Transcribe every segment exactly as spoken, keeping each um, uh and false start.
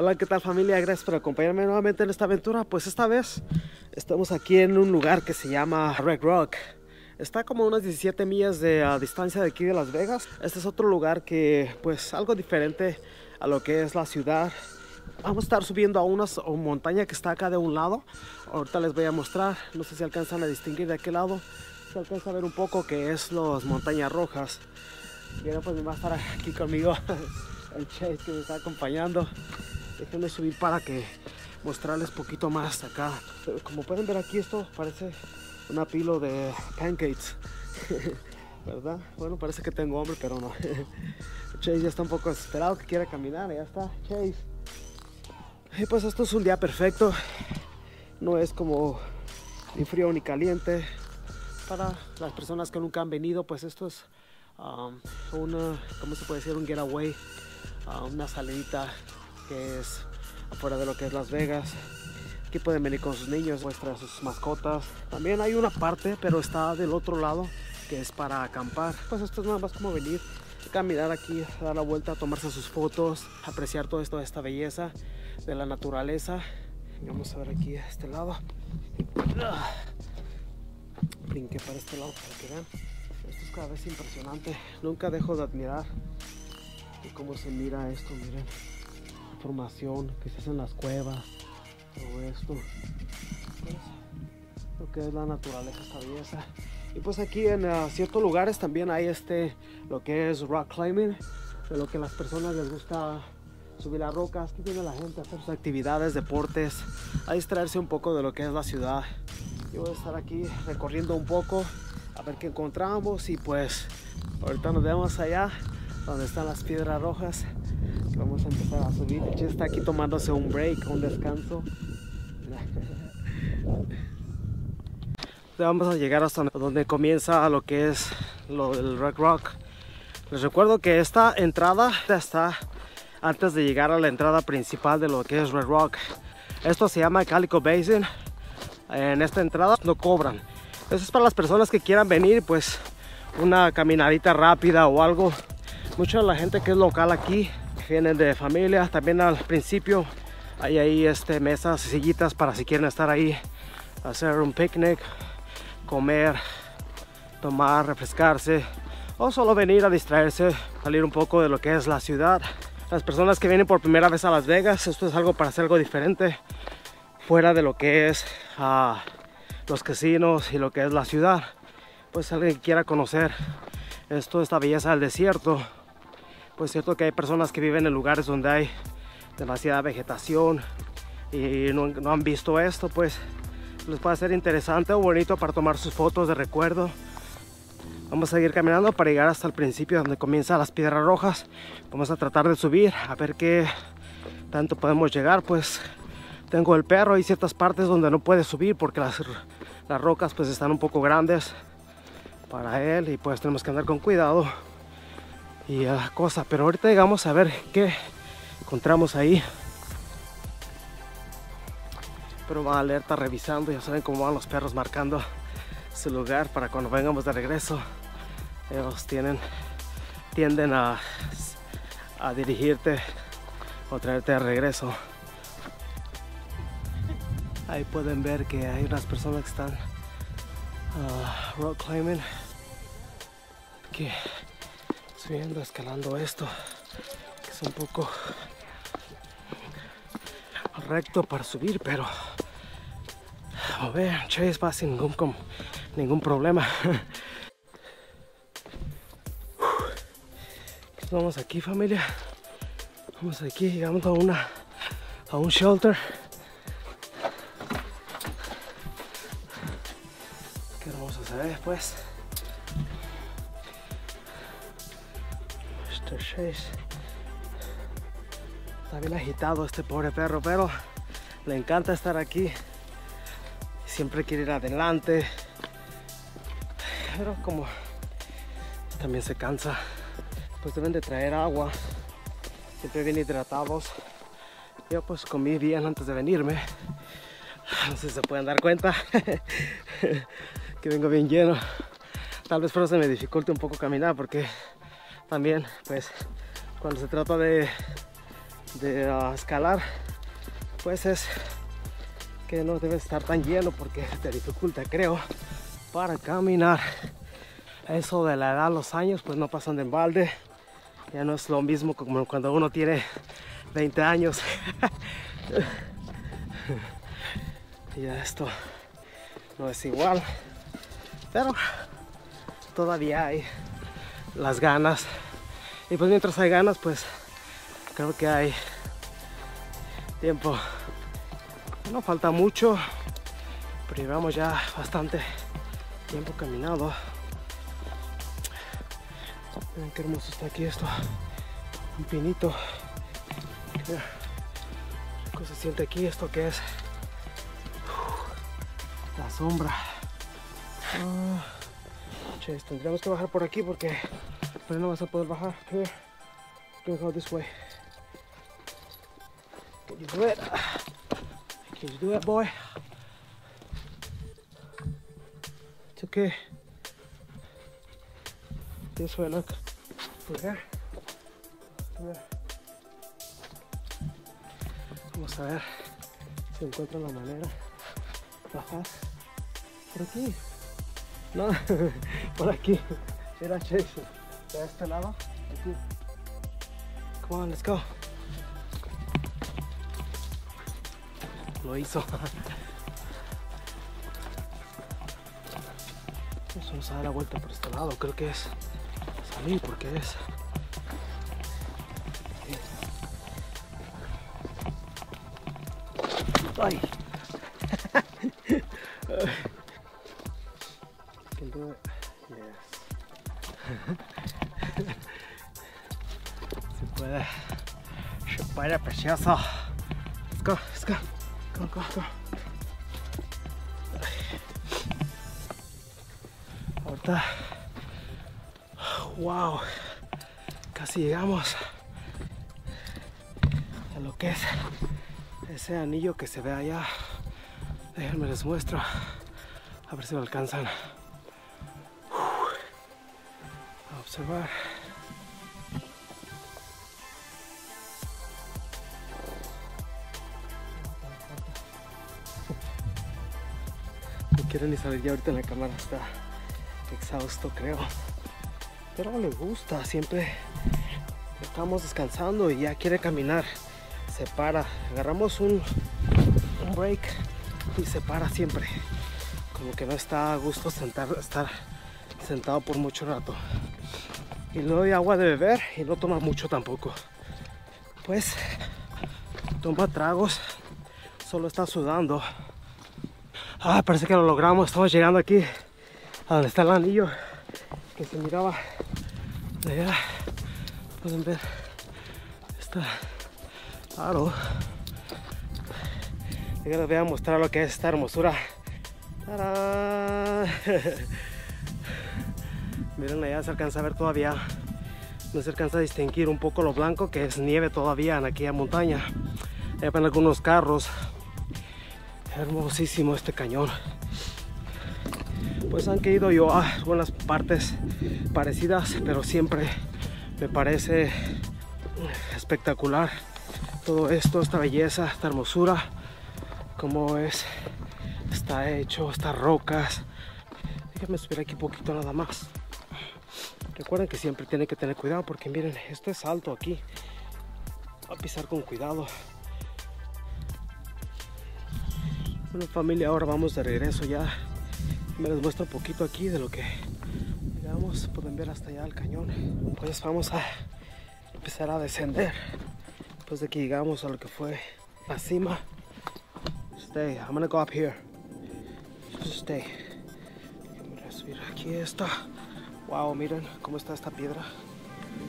Hola, ¿qué tal, familia? Gracias por acompañarme nuevamente en esta aventura. Pues esta vez estamos aquí en un lugar que se llama Red Rock. Está como unas diecisiete millas de a distancia de aquí de Las Vegas. Este es otro lugar que, pues, algo diferente a lo que es la ciudad. Vamos a estar subiendo a una montaña que está acá de un lado. Ahorita les voy a mostrar. No sé si alcanzan a distinguir de aquel lado. Se alcanza a ver un poco que es las montañas rojas. Y ahora, pues, va a estar aquí conmigo el Chase, que me está acompañando. Déjenme subir para que mostrarles poquito más acá. Pero como pueden ver aquí, esto parece una pila de pancakes, ¿verdad? Bueno, parece que tengo hambre, pero no. Chase ya está un poco desesperado, que quiere caminar. Ya está, Chase. Y pues esto es un día perfecto. No es como ni frío ni caliente. Para las personas que nunca han venido, pues esto es um, una, ¿cómo se puede decir? Un getaway, uh, una salidita que es afuera de lo que es Las Vegas. Aquí pueden venir con sus niños, vuestras sus mascotas. También hay una parte, pero está del otro lado, que es para acampar. Pues esto es nada más como venir, caminar aquí, dar la vuelta, tomarse sus fotos, apreciar todo esto, esta belleza de la naturaleza. Vamos a ver aquí a este lado. Brinqué para este lado para que vean. Esto es cada vez impresionante. Nunca dejo de admirar y cómo se mira esto, miren. Formación que se hace en las cuevas, todo esto, pues, lo que es la naturaleza, esta belleza. Y pues aquí en uh, ciertos lugares también hay este, lo que es rock climbing, de lo que a las personas les gusta subir las rocas. Aquí viene la gente a hacer sus actividades, deportes, a distraerse un poco de lo que es la ciudad. Yo voy a estar aquí recorriendo un poco a ver qué encontramos, y pues ahorita nos vemos allá donde están las piedras rojas. Vamos a empezar a subir. El Che está aquí tomándose un break, un descanso. Vamos a llegar hasta donde comienza lo que es lo, el Red Rock. Les recuerdo que esta entrada está antes de llegar a la entrada principal de lo que es Red Rock. Esto se llama Calico Basin. En esta entrada no cobran. Eso es para las personas que quieran venir, pues, una caminadita rápida o algo. Mucha de la gente que es local aquí vienen de familia. También al principio hay ahí este, mesas y sillitas para si quieren estar ahí, hacer un picnic, comer, tomar, refrescarse, o solo venir a distraerse, salir un poco de lo que es la ciudad. Las personas que vienen por primera vez a Las Vegas, esto es algo para hacer algo diferente, fuera de lo que es uh, los casinos y lo que es la ciudad. Pues alguien que quiera conocer esto, esta belleza del desierto. Pues es cierto que hay personas que viven en lugares donde hay demasiada vegetación y no, no han visto esto, pues les puede ser interesante o bonito para tomar sus fotos de recuerdo. Vamos a seguir caminando para llegar hasta el principio donde comienzan las piedras rojas. Vamos a tratar de subir a ver qué tanto podemos llegar. Pues tengo el perro, hay ciertas partes donde no puede subir porque las, las rocas pues están un poco grandes para él, y pues tenemos que andar con cuidado y a la cosa. Pero ahorita llegamos a ver qué encontramos ahí. Pero va alerta revisando. Ya saben cómo van los perros, marcando su lugar para cuando vengamos de regreso. Ellos tienen, tienden a, a dirigirte o traerte de regreso. Ahí pueden ver que hay unas personas que están uh, rock climbing, que subiendo, escalando esto, que es un poco recto para subir, pero a ver, Chase va sin ningún, con, ningún problema. Estamos aquí, familia. Vamos aquí, llegamos a una a un shelter. ¿Qué vamos a hacer después? Está bien agitado este pobre perro, pero le encanta estar aquí. Siempre quiere ir adelante, pero como también se cansa, pues deben de traer agua. Siempre bien hidratados. Yo pues comí bien antes de venirme. No sé si se pueden dar cuenta que vengo bien lleno. Tal vez pero se me dificulte un poco caminar porque también, pues, cuando se trata de de uh, escalar, pues es que no debe estar tan lleno porque te dificulta, creo, para caminar. Eso de la edad, los años, pues no pasan de balde. Ya no es lo mismo como cuando uno tiene veinte años. Ya esto no es igual, pero todavía hay las ganas. Y pues mientras hay ganas, pues creo que hay tiempo. No falta mucho, pero llevamos ya bastante tiempo caminado. Miren qué hermoso está aquí esto, un pinito. Mira, ¿cómo se siente aquí esto que es? Uf, la sombra. Oh, ches, tendríamos que bajar por aquí porque pero no vas a poder bajar. Come here, we're gonna go this way. Can you do it? Can you do it, boy? It's okay. This way, look. We're here. We're here. Vamos a ver si encuentro la manera de bajar por aquí. No, por aquí. Era Jason. De este lado, aquí. Come on, let's go. Lo hizo. Vamos a dar la vuelta por este lado. Creo que es salir porque es. Ay. Can do it. Yes. Se puede. Se puede, precioso. Let's go, let's go. Go, go, go. Ahorita. Wow. Casi llegamos a lo que es ese anillo que se ve allá. Déjenme les muestro, a ver si me alcanzan a observar. No quieren ni saber, ya ahorita en la cámara está exhausto, creo, pero le gusta. Siempre estamos descansando y ya quiere caminar. Se para, agarramos un, un break y se para siempre, como que no está a gusto sentar, estar sentado por mucho rato. Y no hay agua de beber y no toma mucho tampoco, pues toma tragos, solo está sudando. Ah, parece que lo logramos. Estamos llegando aquí a donde está el anillo que se miraba de allá. Pueden ver esta. Claro, les voy a mostrar lo que es esta hermosura. ¡Tarán! Miren, allá se alcanza a ver todavía, no se alcanza a distinguir un poco lo blanco que es nieve todavía en aquella montaña. Allá van algunos carros. Hermosísimo este cañón. Pues han querido yo a algunas partes parecidas, pero siempre me parece espectacular todo esto, esta belleza, esta hermosura, como es, está hecho, estas rocas. Déjenme subir aquí un poquito nada más. Recuerden que siempre tienen que tener cuidado porque miren, esto es alto aquí. Va a pisar con cuidado. Bueno, familia, ahora vamos de regreso ya. Me les muestro un poquito aquí de lo que llegamos. Pueden ver hasta allá el cañón. Pues vamos a empezar a descender. Después de que llegamos a lo que fue la cima. Stay, I'm gonna go up here. Just stay. Voy a subir aquí esta. Wow, miren cómo está esta piedra.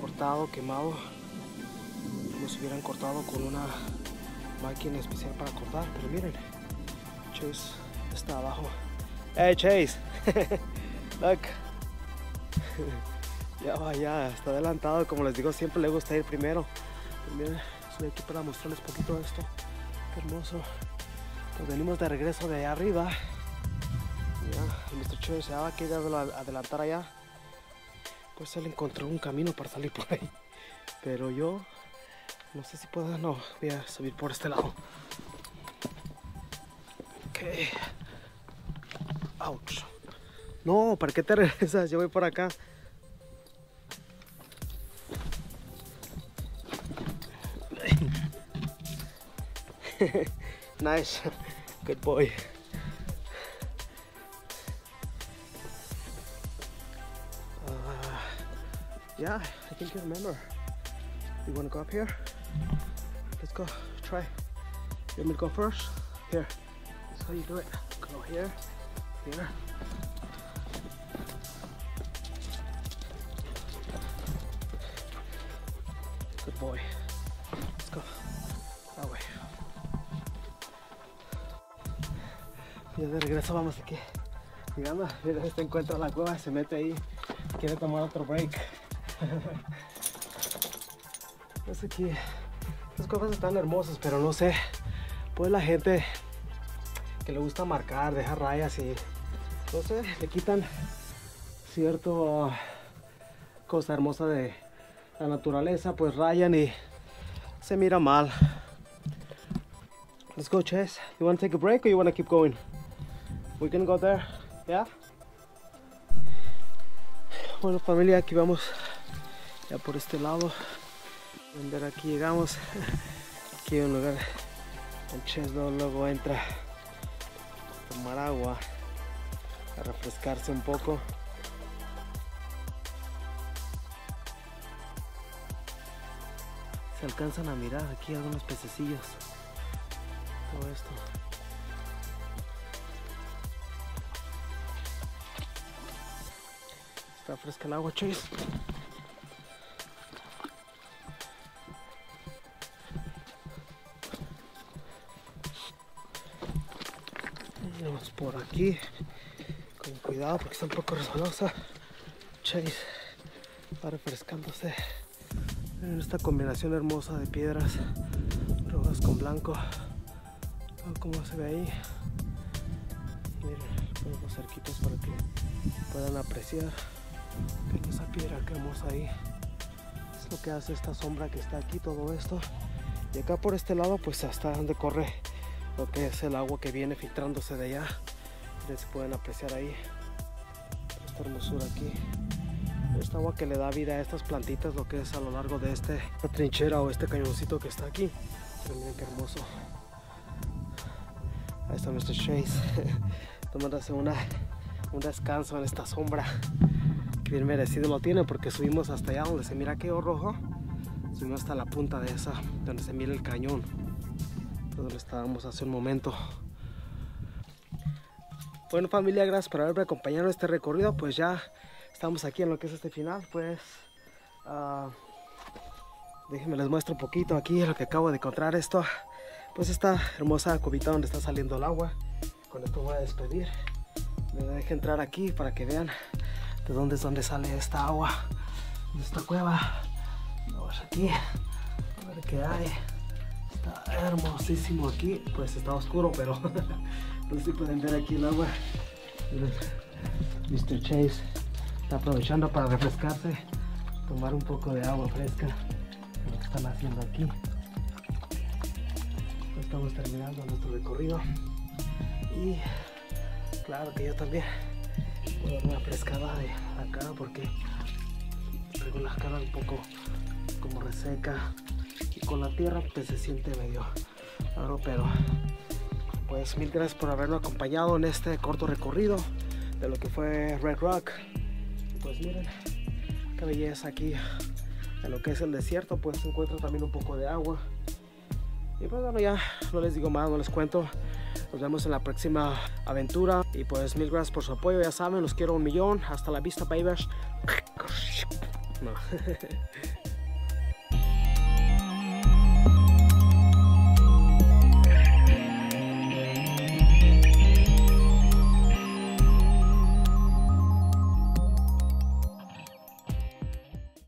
Cortado, quemado. Como si hubieran cortado con una máquina especial para cortar. Pero miren, Chase está abajo. Hey Chase, look. Ya va, ya está adelantado. Como les digo, siempre le gusta ir primero. Miren, estoy aquí para mostrarles un poquito de esto. Qué hermoso. Pues venimos de regreso de allá arriba. Ya, el mister Choi se va a adelantar allá. Pues él encontró un camino para salir por ahí. Pero yo No sé si puedo, no, voy a subir por este lado. Ok. Ouch. No, ¿para qué te regresas? Yo voy por acá. Nice. Good boy. Yeah, I think you remember. You want to go up here? Let's go, try. You want me to go first? Here. That's how you do it. Go here, here. Good boy. Let's go. That way. Ya de regreso, vamos aquí. Llegando, mira, este encuentra la cueva, se mete ahí. Quiere tomar otro break. Es aquí. Estas cuevas están hermosas, pero no sé, pues la gente que le gusta marcar, dejar rayas y no sé, le quitan cierto uh, cosa hermosa de la naturaleza, pues rayan y se mira mal. Let's go, Chase. You want to take a break or you want to keep going? We can go there, yeah? Bueno, familia, aquí vamos ya por este lado. Pueden ver, aquí llegamos. Aquí hay un lugar. El Chesno luego entra a tomar agua, a refrescarse un poco. Se alcanzan a mirar aquí algunos pececillos. Todo esto. Está fresca el agua, Chase. Vamos por aquí con cuidado porque está un poco resbalosa. Chase está refrescándose. Miren esta combinación hermosa de piedras rojas con blanco. Como se ve ahí. Miren, ponemos cerquitos para que puedan apreciar. Miren esa piedra que hermosa ahí. Es lo que hace esta sombra que está aquí, todo esto. Y acá por este lado, pues hasta donde corre lo que es el agua que viene filtrándose de allá. Ustedes pueden apreciar ahí esta hermosura aquí, esta agua que le da vida a estas plantitas, lo que es a lo largo de esta trinchera o este cañoncito que está aquí. Pero miren qué hermoso. Ahí está nuestro Chase tomándose una, un descanso en esta sombra, que bien merecido lo tiene, porque subimos hasta allá donde se mira aquello rojo. Subimos hasta la punta de esa, donde se mira el cañón, donde estábamos hace un momento. Bueno, familia, gracias por haberme acompañado en este recorrido. Pues ya estamos aquí en lo que es este final. Pues uh, déjenme les muestro un poquito aquí lo que acabo de encontrar. Esto, pues esta hermosa cubita donde está saliendo el agua. Con esto voy a despedir. Me dejen entrar aquí para que vean de dónde es donde sale esta agua de esta cueva. Vamos aquí a ver qué hay. Está hermosísimo aquí, pues está oscuro, pero no sé si pueden ver aquí el agua. mister Chase está aprovechando para refrescarse, tomar un poco de agua fresca, lo que están haciendo aquí. Estamos terminando nuestro recorrido y claro que yo también voy a dar una frescada de la cara, porque tengo la cara un poco como reseca. Con la tierra pues se siente medio raro, pero pues mil gracias por habernos acompañado en este corto recorrido de lo que fue Red Rock. Pues miren qué belleza aquí en lo que es el desierto, pues se encuentra también un poco de agua. Y pues bueno, ya no les digo más, no les cuento. Nos vemos en la próxima aventura y pues mil gracias por su apoyo. Ya saben, los quiero un millón. Hasta la vista, babies. No.